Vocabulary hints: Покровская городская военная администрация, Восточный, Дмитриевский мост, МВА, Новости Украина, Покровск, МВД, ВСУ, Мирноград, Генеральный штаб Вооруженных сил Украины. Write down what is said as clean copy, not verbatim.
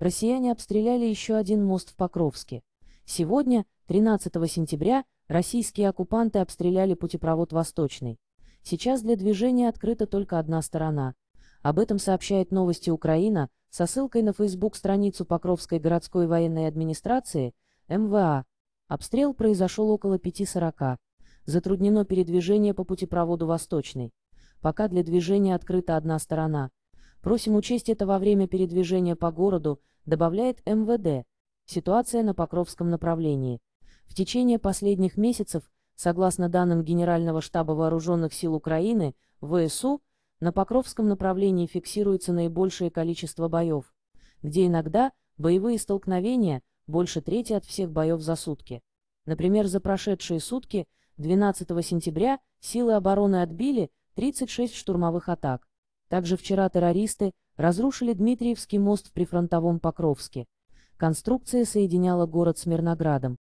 Россияне обстреляли еще один мост в Покровске. Сегодня, 13 сентября, российские оккупанты обстреляли путепровод «Восточный». Сейчас для движения открыта только одна сторона. Об этом сообщает «Новости Украина» со ссылкой на Facebook-страницу Покровской городской военной администрации МВА. Обстрел произошел около 5:40. Затруднено передвижение по путепроводу «Восточный». Пока для движения открыта одна сторона. Просим учесть это во время передвижения по городу, добавляет МВД. Ситуация на Покровском направлении. В течение последних месяцев, согласно данным Генерального штаба Вооруженных сил Украины, ВСУ, на Покровском направлении фиксируется наибольшее количество боев, где иногда боевые столкновения больше трети от всех боев за сутки. Например, за прошедшие сутки, 12 сентября, силы обороны отбили 36 штурмовых атак. Также вчера террористы разрушили Дмитриевский мост в прифронтовом Покровске. Конструкция соединяла город с Мирноградом.